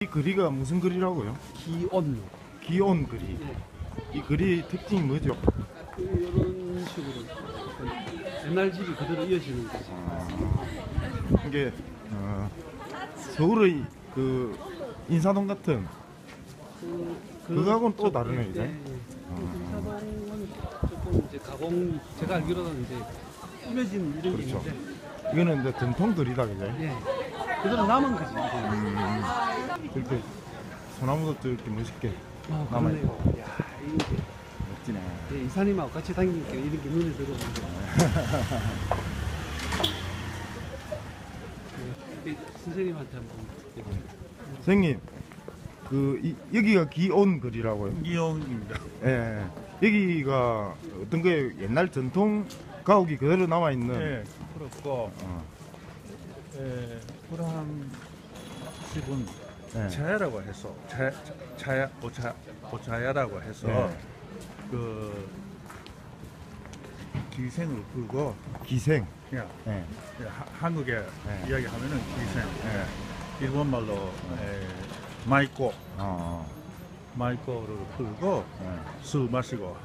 이 그리가 무슨 그리라고요? 기온. 기온 그리. 네. 이 그리 특징이 뭐죠? 이런 식으로 옛날 집이 그대로 이어지는 거죠. 이게 서울의 그 인사동 같은 그거하고는 또 다르네 이제. 인사동은 조금 이제 가공, 제가 알기로는 이제 꾸며진 이런 게 있는데 이거는 이제 전통 그리다 그죠? 네. 그대로 남은 거지. 이렇게 소나무도 이렇게 멋있게 남아있고. 이야, 이게 멋지네. 예, 이사님하고 같이 다니니까 이런 게 눈에 들어오는데. 예, 선생님한테 한번. 선생님, 여기가 기온 그리라고요? 기온입니다. 예, 여기가 어떤 거예요? 옛날 전통 가옥이 그대로 남아있는. 예, 그렇고. 예, 그런 집은 네. 차야라고 해서 오차야라고 해서 네. 그 기생을 불고 기생 그냥 네. 한국에 네. 이야기하면은 기생 네. 일본 말로 네. 마이코 마이코를 불고 네. 술 마시고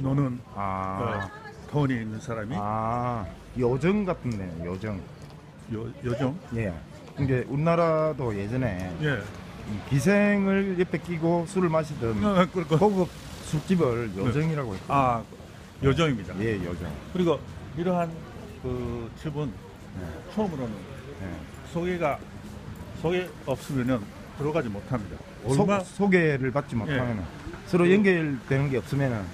노는 그 돈이 있는 사람이 요정 같은데 요정? 예. 근데 우리나라도 예전에 예. 기생을 옆에 끼고 술을 마시던 고급 술집을 요정이라고 했거든요. 아, 요정입니다. 예, 요정. 그리고 이러한 그 집은 예. 처음으로는 예. 소개 없으면은 들어가지 못합니다. 소개를 받지 못하면 예. 서로 연결되는 게 없으면은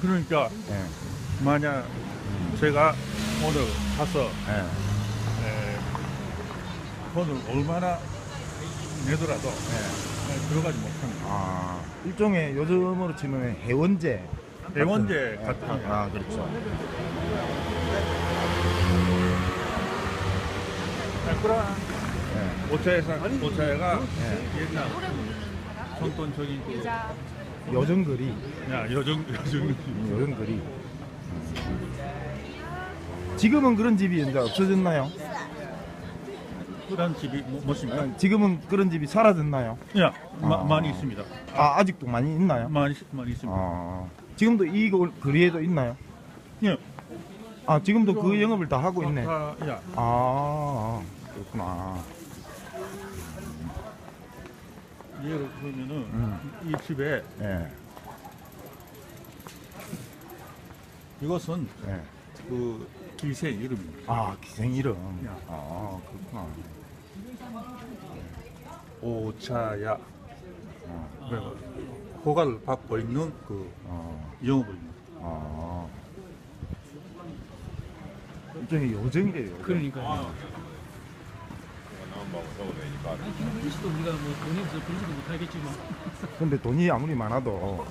그러니까 예. 만약 제가 오늘 가서 예. 돈을 얼마나 내더라도 네. 들어가지 못합니다. 일종의 요즘으로 치면 회원제 같은 거. 그렇죠. 그러나 네. 오차야가 옛날 전통적인 요정거리. 요정거리. 지금은 그런 집이 이제 없어졌나요? 그런 집이 무엇입니까? 지금은 그런 집이 사라졌나요? 예, 많이 있습니다. 아직도 많이 있나요? 많이 있습니다. 지금도 이 거리에도 있나요? 예. 지금도 그 영업을 다 하고 있네. 예. 그렇구나. 예를 들면은 이 집에 예. 이것은 예. 그 기생 이름입니다. 기생 이름. 예. 그렇구나. 오차야. 허가를 받고 있는 그 영업입니다. 일종의 요정이래요. 그러니까. 글씨도 우리가 뭐 돈이 없어서 글씨도 못하겠지만. 근데 돈이 아무리 많아도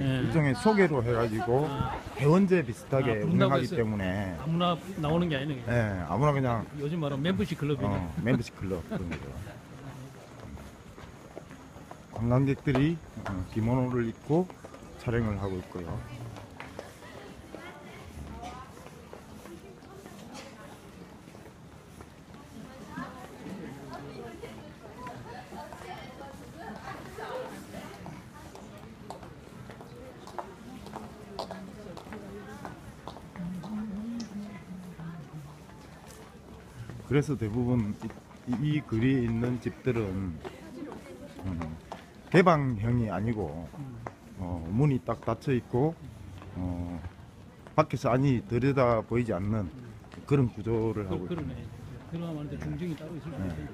일종의 소개로 해가지고 회원제 비슷하게 운영하기 때문에 아무나 나오는 게 아니네. 예, 아무나 그냥 요즘 말하면 멤버십 클럽이네. 멤버십 클럽 그런 거죠. 관광객들이 기모노를 입고 촬영을 하고 있고요. 그래서 대부분 이 거리에 있는 집들은 개방형이 아니고 문이 딱 닫혀있고 밖에서 안이 들여다 보이지 않는 그런 구조를 하고 있습니다. 들어가면 하는데 중증이 따로 있을 수 있어요.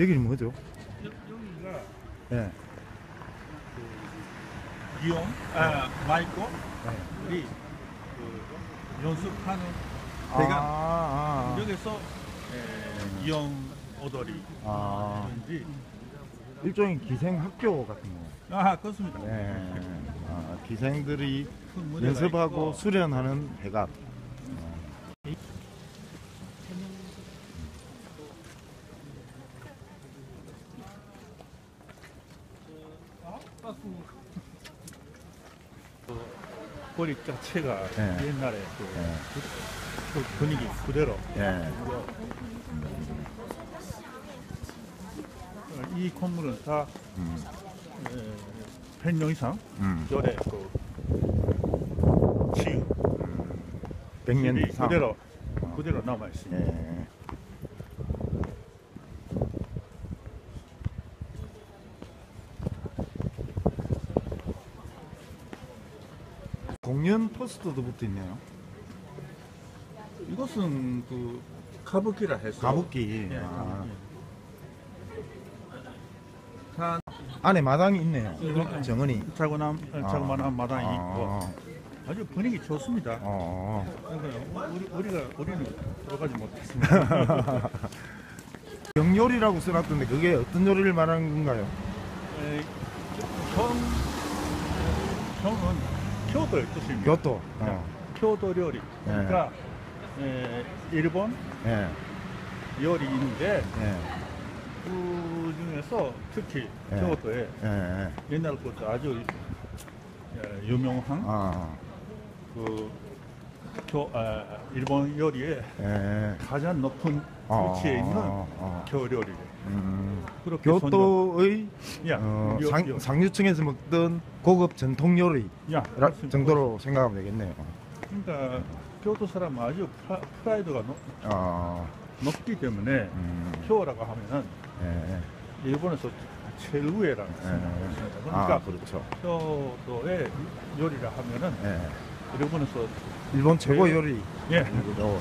여기는 뭐죠? 여기가 예. 기온, 마이코, 우리 네. 연습하는 대관 여기서 기온 오더리 일종의 기생학교 같은 거. 그렇습니다. 네. 기생들이 연습하고 수련하는 대관. 목걸이 자체가 예. 옛날에 그, 예. 그 분위기 그대로 예. 이 건물은 다 예, 100년 이상 전에 그 지은 100년 이상 그대로 남아 있습니다. 예. 공연 포스터도 붙어 있네요. 이것은 그 가부키라 해서 가부키. 예, 아. 예. 산 안에 마당이 있네요. 예, 정원이. 자그마한 마당이 아. 있고 아주 분위기 좋습니다. 아. 우리는 들어가지 못했습니다. 병요리라고 써놨던데 그게 어떤 요리를 말하는 건가요? 형은 교토의 뜻입니다. 교토. 어. 교토 요리. 그러니까 예. 일본 예. 요리인데 예. 그 중에서 특히 예. 교토에 예. 옛날 것도 아주 유명한 아. 그 일본 요리에 예. 가장 높은 위치에 있는 교요리. 교토의 상류층에서 먹던 고급 전통 요리 정도로 생각하면 되겠네요. 그러니까 교토 사람은 아주 프라이드가 높기 때문에 교라고 하면은 예. 일본에서 최후의라는 생각을 했습니다. 그러니까 아, 그렇죠. 교토의 요리라 하면은 예. 일본에서 일본 최고 요리. 예.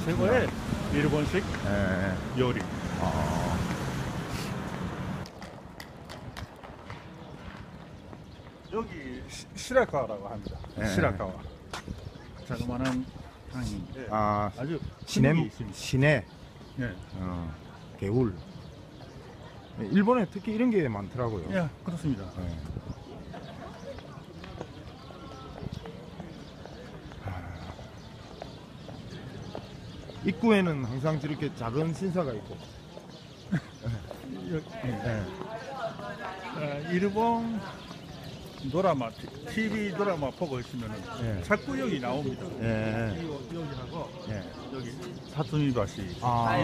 최고의 일본식 예. 요리. 아. 여기 시라카와라고 합니다. 예. 시라카와. 자그마한 강인데 아, 아주 시내. 예. 개울. 일본에 특히 이런 게 많더라고요. 예, 그렇습니다. 예. 입구에는 항상 저렇게 작은 신사가 있고 네. 일본 드라마, TV 드라마 보고 있으면 네. 자꾸 여기 나옵니다. 네. 여기하고 네. 여기 타츠미바시 아.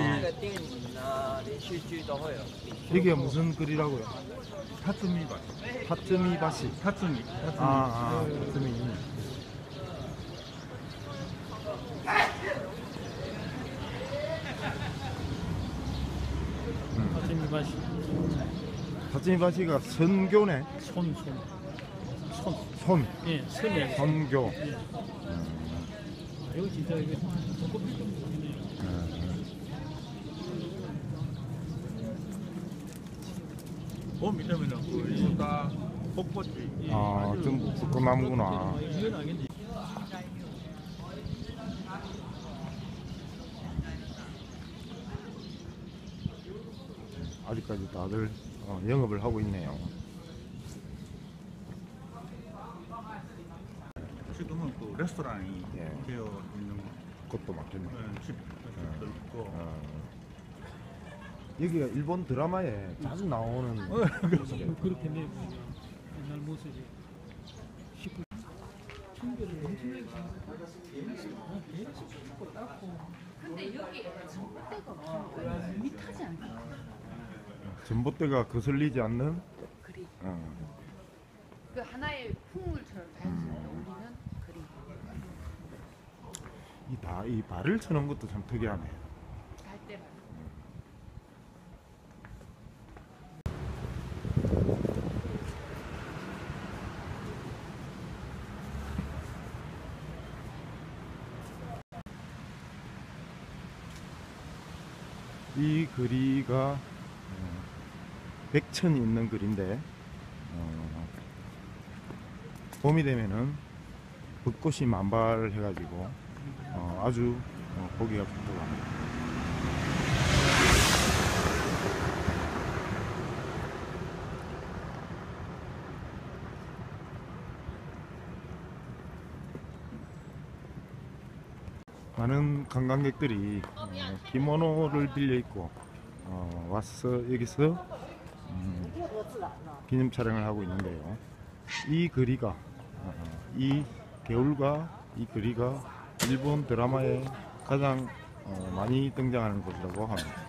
이게 무슨 글이라고요? 타츠미바시 타츠미 타츠미바시가 선교네. 손. 예, 선에. 선교. 예. 이거 진짜 이게 봄이 되면 우리 다 벚꽃이. 아, 전부 벚꽃나무구나. 아직까지 다들 영업을 하고 있네요. 지금은 또 레스토랑이 예. 되어 있는 것도 많겠네요. 집도 있고 여기가 일본 드라마에 자주 나오는 그렇겠네. 옛날 모습이 충격을 엄청나게 근데 여기 전봇대가 밋밋하지 않나? 전봇대가 거슬리지 않는? 그리. 그 하나의 풍물처럼 자연스럽게 올리는 그림. 이 발을 쳐놓은 것도 참 특이하네. 갈대발. 이 거리가 백천이 있는 글인데 봄이 되면은 벚꽃이 만발해가지고 아주 보기가 좋다고 합니다. 많은 관광객들이 기모노를 빌려 입고 와서 여기서 기념 촬영을 하고 있는데요. 이 거리가 이 개울과 이 거리가 일본 드라마에 가장 많이 등장하는 곳이라고 합니다.